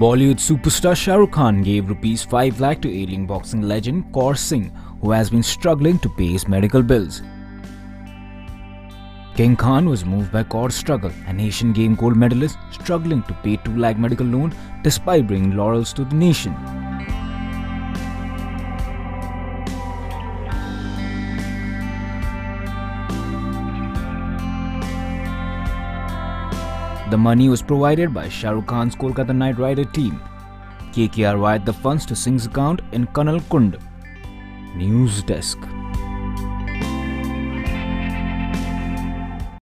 Bollywood superstar Shah Rukh Khan gave rupees 5 lakh to ailing boxing legend Kaur Singh, who has been struggling to pay his medical bills. King Khan was moved by Kaur's struggle, an Asian Game gold medalist struggling to pay 2 lakh medical loan despite bringing laurels to the nation. The money was provided by Shah Rukh Khan's Kolkata Knight Riders team. KKR wired the funds to Singh's account in Kanal Kund. News Desk.